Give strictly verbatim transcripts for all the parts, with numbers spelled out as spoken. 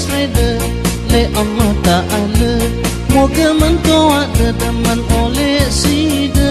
atas reda le Allah Ta'ala, moga mantua teman oleh sida.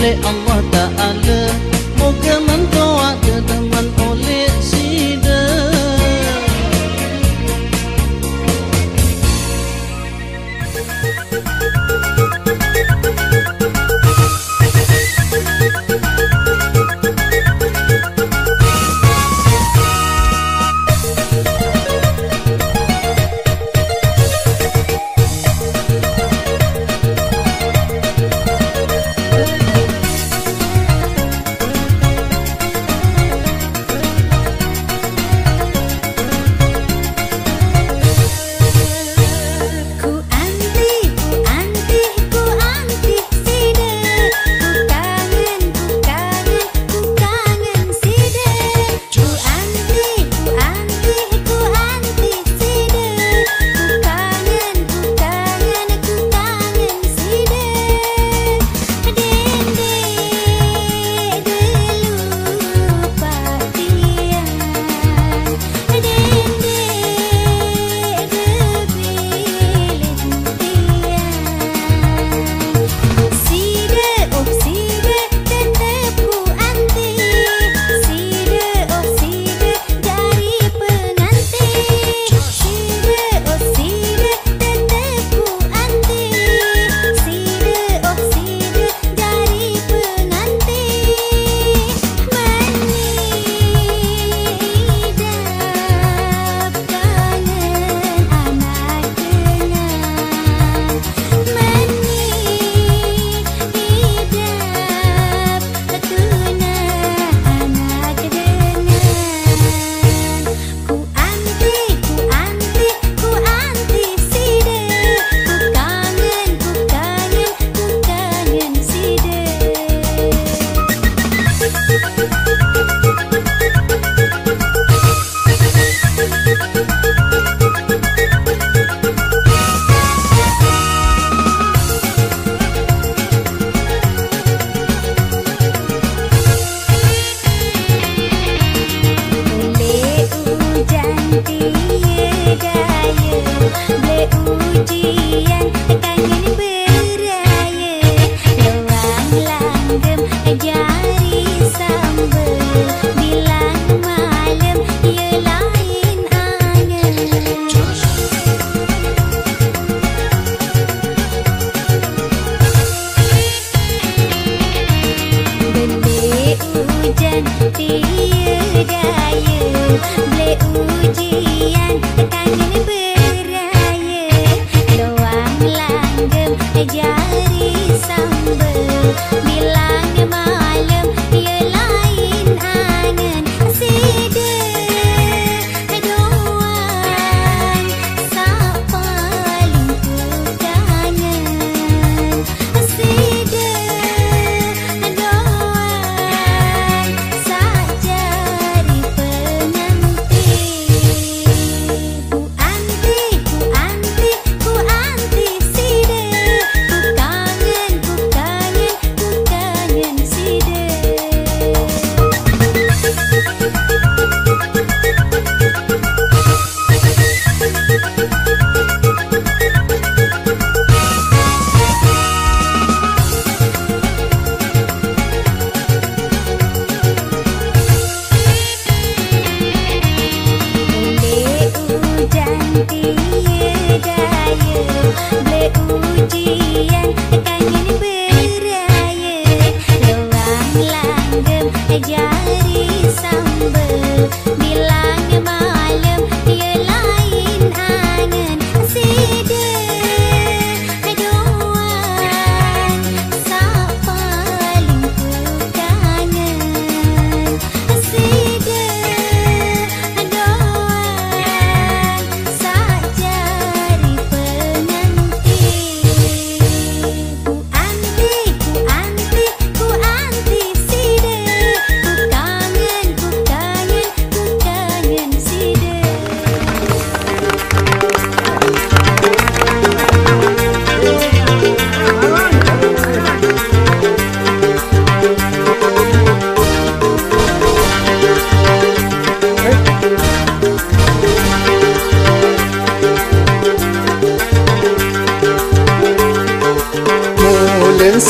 Le Allah Ta'ala, moga mantua teman oleh sida. Ku anti, ku anti.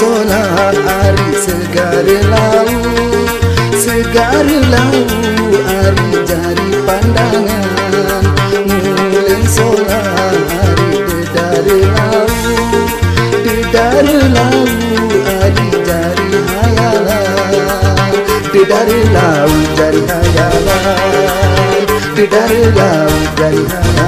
Solar hari segar lau, segar lau hari jari pandangan. Mulai solar hari bedar lau, bedar lau hari jari hayalan, bedar lau jari hayalan, bedar lau jari hayalan.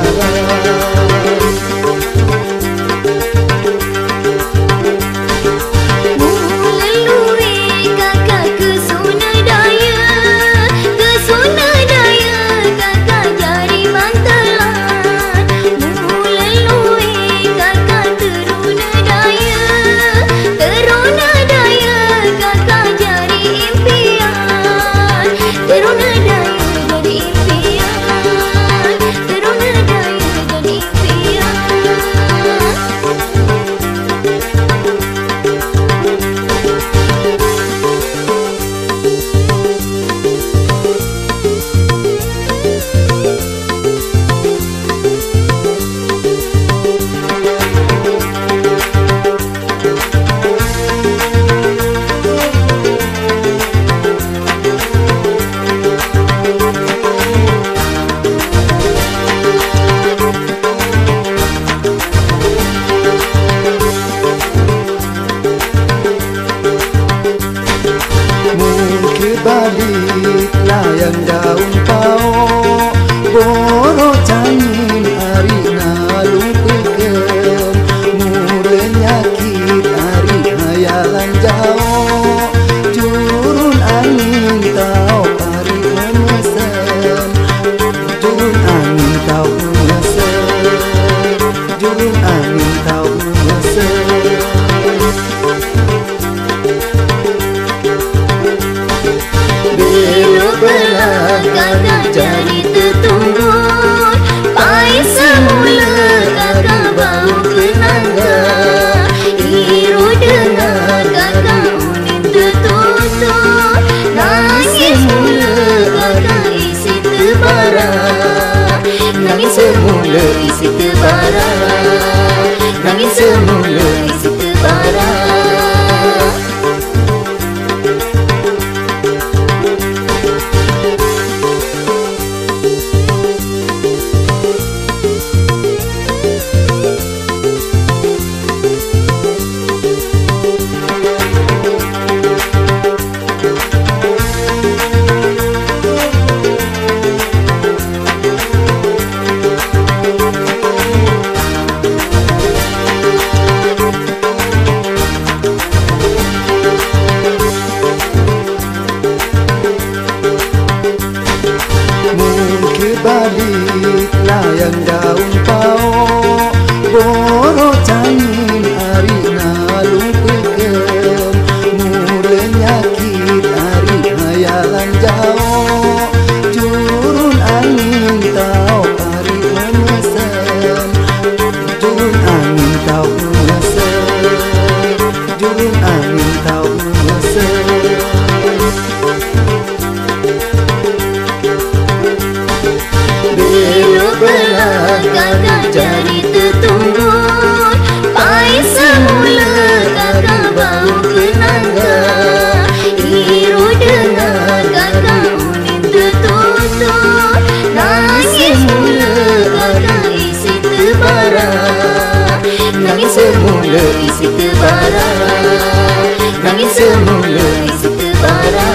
Layang daun pao boro cangin hari nalung pekem, mure nyakit hari hayalan jauh, turun angin tau hari memesan, turun angin tau memesan, turun angin tau memesan. Kakak jadi tertunggun, pahit semula kakak bau kenanga. Iru dengar kakak unik tertutup, nangis semula kakak isi tebara, nangis semula isi tebara, nangis semula isi tebara. Layang daun pao boro cangin hari nalung pekem, mure nyakit hari hayalan jauh, turun angin tau hari memesan, turun angin tau memesan, turun angin tau memesan. Kakak jadi tertunggun, pahit semula kakak bau kenanga. Iru dengar kakak unik tertutup, nangis semula kakak isi tebara, nangis semula isi tebara, nangis semula isi tebara.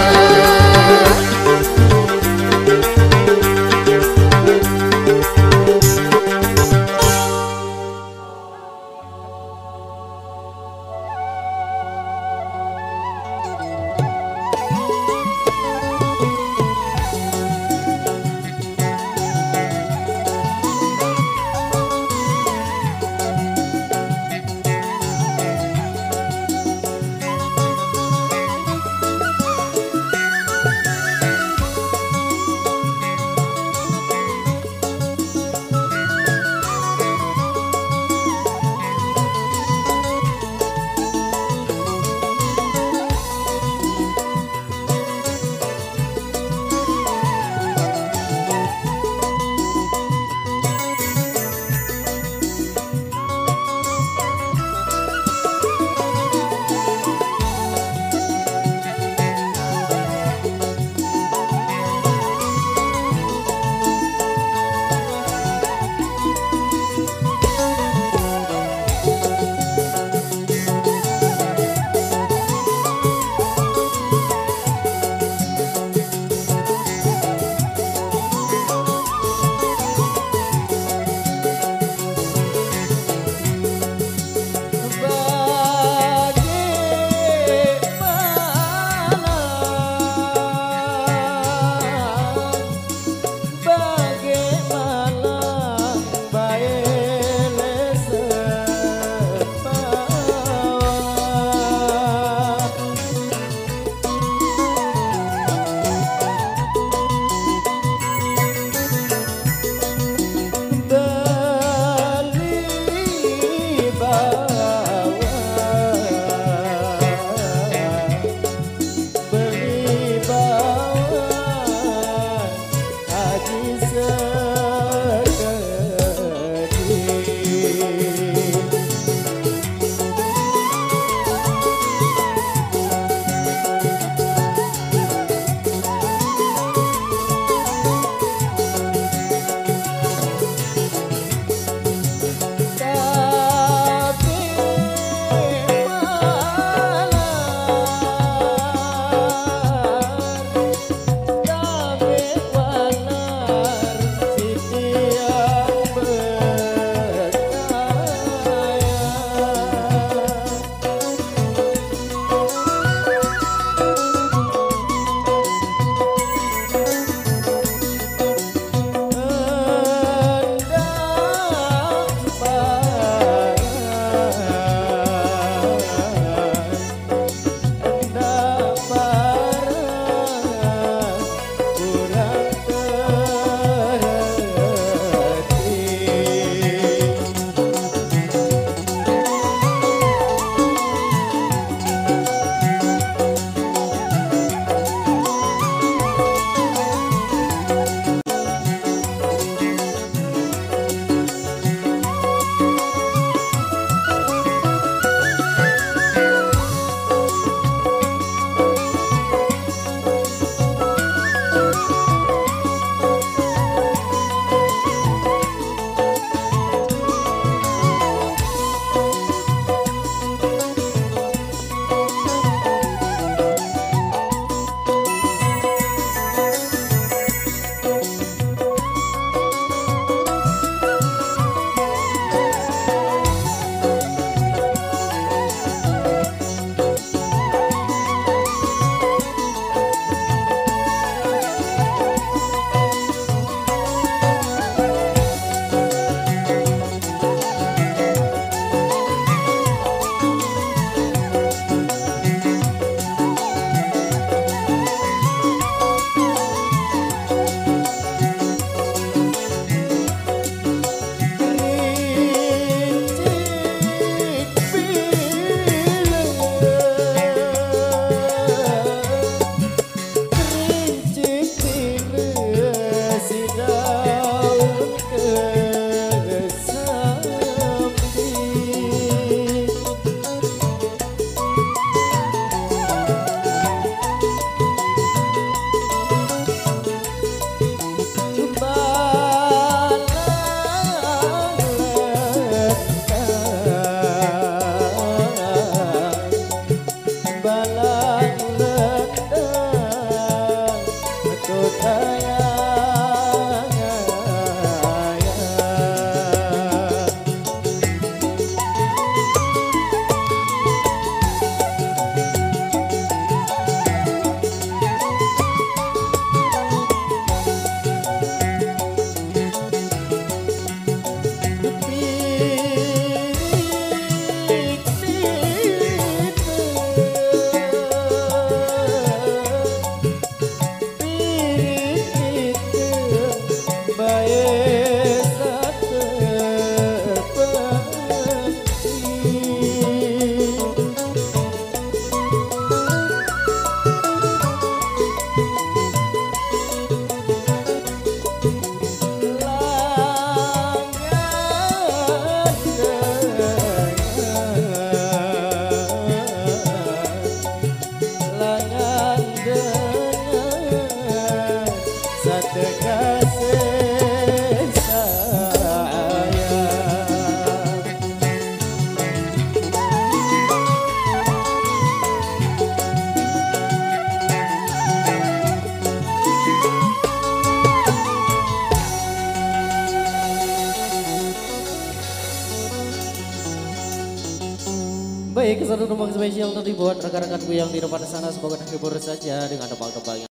Baik, satu tembang spesial untuk dibuat rekan-rekanku yang di depan sana, semoga terhibur saja dengan tembang-tembang yang